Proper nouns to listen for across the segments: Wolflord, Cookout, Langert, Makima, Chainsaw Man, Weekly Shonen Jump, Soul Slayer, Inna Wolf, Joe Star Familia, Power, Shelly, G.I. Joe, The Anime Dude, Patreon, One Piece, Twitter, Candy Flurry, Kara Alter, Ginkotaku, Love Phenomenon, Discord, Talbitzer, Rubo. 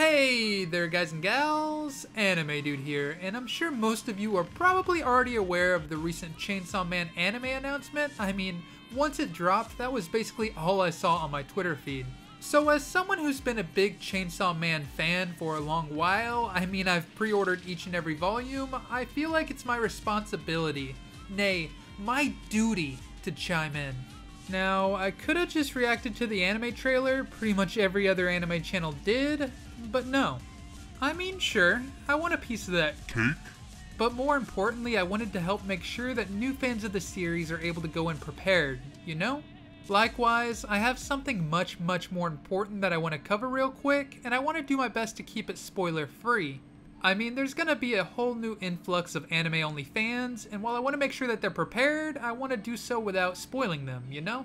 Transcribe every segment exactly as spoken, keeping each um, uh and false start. Hey there guys and gals, Anime Dude here, and I'm sure most of you are probably already aware of the recent Chainsaw Man anime announcement. I mean, once it dropped, that was basically all I saw on my Twitter feed. So as someone who's been a big Chainsaw Man fan for a long while, I mean I've pre-ordered each and every volume, I feel like it's my responsibility, nay, my duty to chime in. Now, I could have just reacted to the anime trailer, pretty much every other anime channel did, but no. I mean, sure, I want a piece of that cake, but more importantly, I wanted to help make sure that new fans of the series are able to go in prepared, you know? Likewise, I have something much, much more important that I want to cover real quick, and I want to do my best to keep it spoiler-free. I mean, there's gonna be a whole new influx of anime-only fans, and while I want to make sure that they're prepared, I want to do so without spoiling them, you know?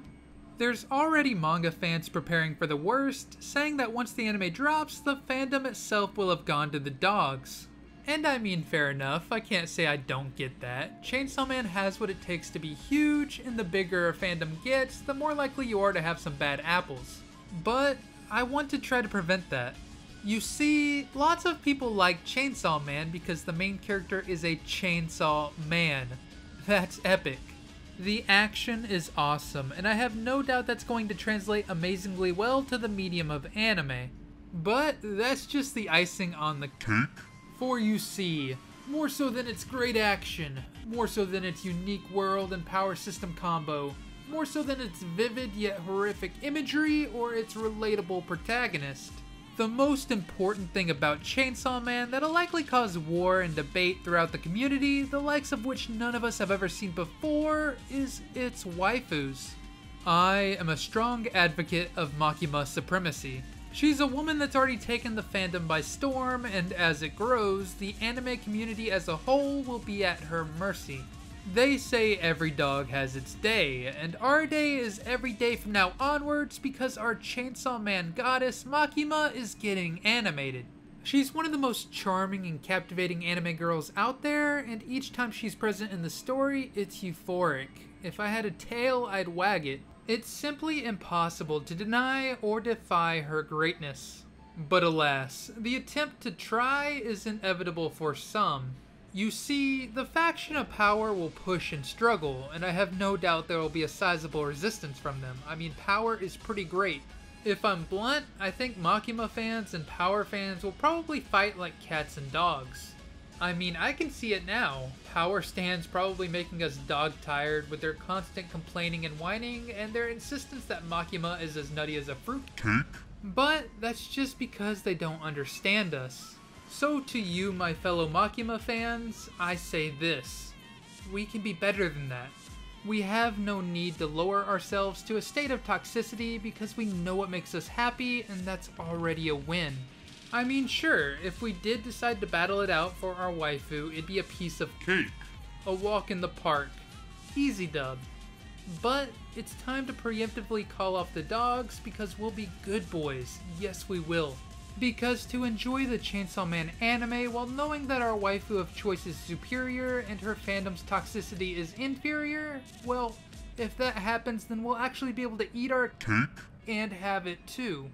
There's already manga fans preparing for the worst, saying that once the anime drops, the fandom itself will have gone to the dogs. And I mean, fair enough, I can't say I don't get that. Chainsaw Man has what it takes to be huge, and the bigger a fandom gets, the more likely you are to have some bad apples. But I want to try to prevent that. You see, lots of people like Chainsaw Man because the main character is a chainsaw man. That's epic. The action is awesome, and I have no doubt that's going to translate amazingly well to the medium of anime. But that's just the icing on the cake. For you see, more so than its great action, more so than its unique world and power system combo, more so than its vivid yet horrific imagery or its relatable protagonist. The most important thing about Chainsaw Man that'll likely cause war and debate throughout the community, the likes of which none of us have ever seen before, is its waifus. I am a strong advocate of Makima supremacy. She's a woman that's already taken the fandom by storm, and as it grows, the anime community as a whole will be at her mercy. They say every dog has its day, and our day is every day from now onwards because our Chainsaw Man goddess Makima is getting animated. She's one of the most charming and captivating anime girls out there, and each time she's present in the story, it's euphoric. If I had a tail, I'd wag it. It's simply impossible to deny or defy her greatness. But alas, the attempt to try is inevitable for some. You see, the faction of Power will push and struggle, and I have no doubt there will be a sizable resistance from them. I mean, Power is pretty great. If I'm blunt, I think Makima fans and Power fans will probably fight like cats and dogs. I mean, I can see it now. Power stands probably making us dog-tired with their constant complaining and whining, and their insistence that Makima is as nutty as a fruitcake. But that's just because they don't understand us. So to you, my fellow Makima fans, I say this. We can be better than that. We have no need to lower ourselves to a state of toxicity because we know what makes us happy, and that's already a win. I mean, sure, if we did decide to battle it out for our waifu, it'd be a piece of cake. A walk in the park. Easy dub. But it's time to preemptively call off the dogs because we'll be good boys. Yes, we will. Because to enjoy the Chainsaw Man anime while knowing that our waifu of choice is superior and her fandom's toxicity is inferior, well, if that happens then we'll actually be able to eat our cake and have it too.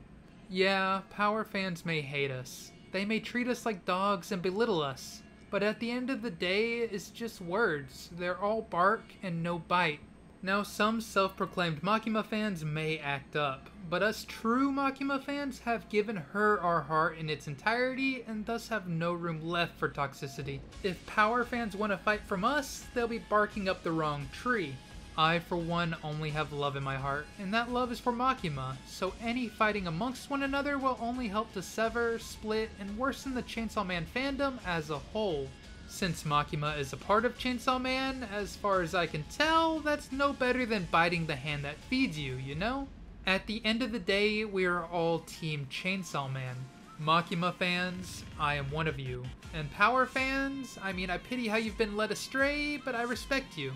Yeah, Power fans may hate us. They may treat us like dogs and belittle us, but at the end of the day it's just words. They're all bark and no bite. Now some self-proclaimed Makima fans may act up, but us true Makima fans have given her our heart in its entirety and thus have no room left for toxicity. If Power fans want to fight from us, they'll be barking up the wrong tree. I for one only have love in my heart, and that love is for Makima, so any fighting amongst one another will only help to sever, split, and worsen the Chainsaw Man fandom as a whole. Since Makima is a part of Chainsaw Man, as far as I can tell, that's no better than biting the hand that feeds you, you know? At the end of the day, we are all Team Chainsaw Man. Makima fans, I am one of you. And Power fans, I mean, I pity how you've been led astray, but I respect you.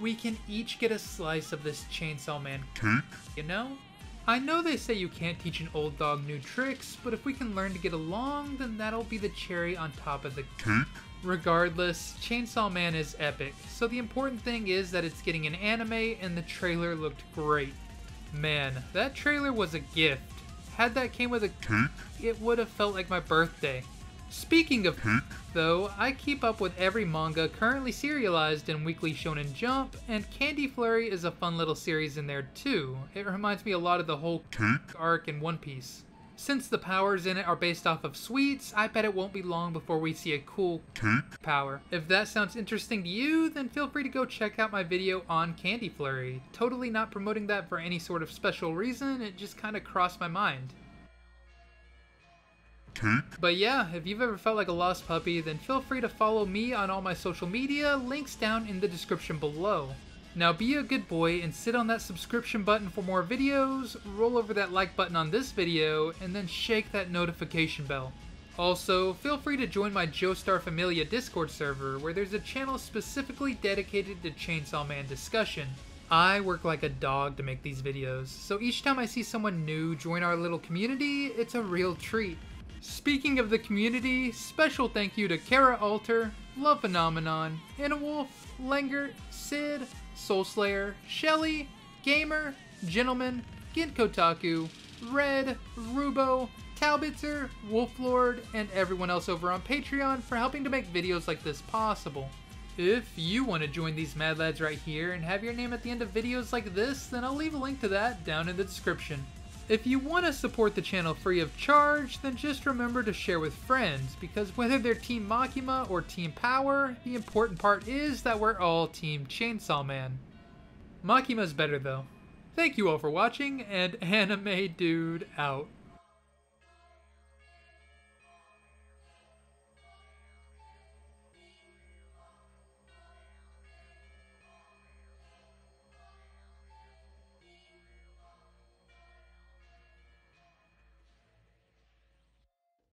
We can each get a slice of this Chainsaw Man cake, you know? I know they say you can't teach an old dog new tricks, but if we can learn to get along, then that'll be the cherry on top of the cake. Regardless, Chainsaw Man is epic, so the important thing is that it's getting an anime and the trailer looked great. Man, that trailer was a gift. had that came with a cake, it would have felt like my birthday. Speaking of cake, though, I keep up with every manga currently serialized in Weekly Shonen Jump, and Candy Flurry is a fun little series in there too. It reminds me a lot of the whole cake arc in One Piece. Since the powers in it are based off of sweets, I bet it won't be long before we see a cool cake power. If that sounds interesting to you, then feel free to go check out my video on Candy Flurry. Totally not promoting that for any sort of special reason, it just kinda crossed my mind. Cake. But yeah, if you've ever felt like a lost puppy, then feel free to follow me on all my social media, links down in the description below. Now be a good boy and sit on that subscription button for more videos, roll over that like button on this video, and then shake that notification bell. Also, feel free to join my Joe Star Familia Discord server, where there's a channel specifically dedicated to Chainsaw Man discussion. I work like a dog to make these videos, so each time I see someone new join our little community, it's a real treat. Speaking of the community, special thank you to Kara Alter, Love Phenomenon, Inna Wolf, Langert, Sid, Soul Slayer, Shelly, Gamer, Gentleman, Ginkotaku, Red, Rubo, Talbitzer, Wolflord, and everyone else over on Patreon for helping to make videos like this possible. If you want to join these mad lads right here and have your name at the end of videos like this, then I'll leave a link to that down in the description. If you want to support the channel free of charge, then just remember to share with friends, because whether they're Team Makima or Team Power, the important part is that we're all Team Chainsaw Man. Makima's better though. Thank you all for watching, and anime dude out.